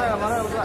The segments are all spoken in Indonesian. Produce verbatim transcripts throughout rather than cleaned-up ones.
marah, marah, marah.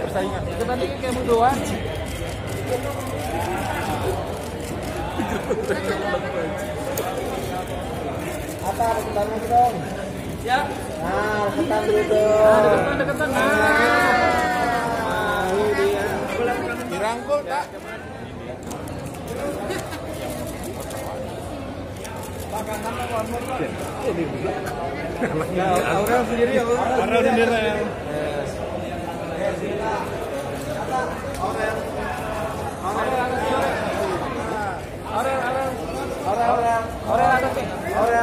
Persaingan itu tadi kayak mudoan. Apa ada ketan lagi dong? Ya. Nah, ketan dulu dong. Deketan, deketan. Nah, ini dia. Dirangkul tak? Ya, Aurel sendiri ya. Aurel sendiri ya.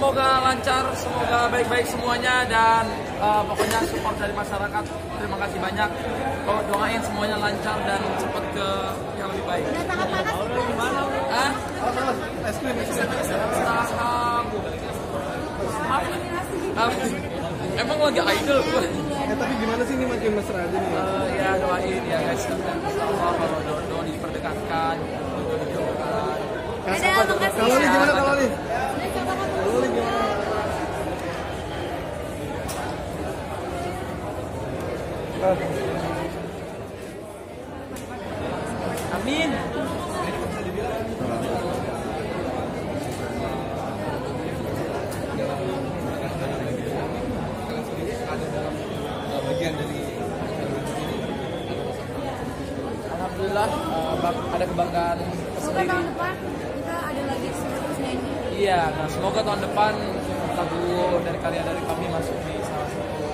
Semoga lancar, semoga baik-baik semuanya dan uh, pokoknya support dari masyarakat. Terima kasih banyak. Kalau doain semuanya lancar dan cepat ke yang lebih baik. Dan tahap panas itu di mana? Hah? Es krim, es krim. Tahap. Emang lagi idol gue. Eh tapi gimana sih ini makin mesra aja nih? Uh, ya doain ya guys. Insyaallah kalau doa diperdekatkan, doa dijauhkan. Kalau ini gimana kalau ini? Amin. Alhamdulillah ada kebanggaan tersendiri. Semoga tahun depan kita ada lagi seterusnya ini. Iya, nah semoga tahun depan lagu dari karya dari kami masuk di salah satu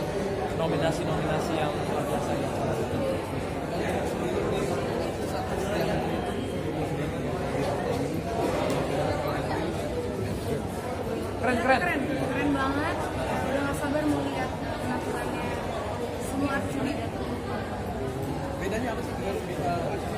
nominasi-nominasi yang luar biasa ya. Keren, keren. Keren, keren banget. Udah gak sabar mau lihat penampilannya semua artis yang datang. Bedanya apa sih?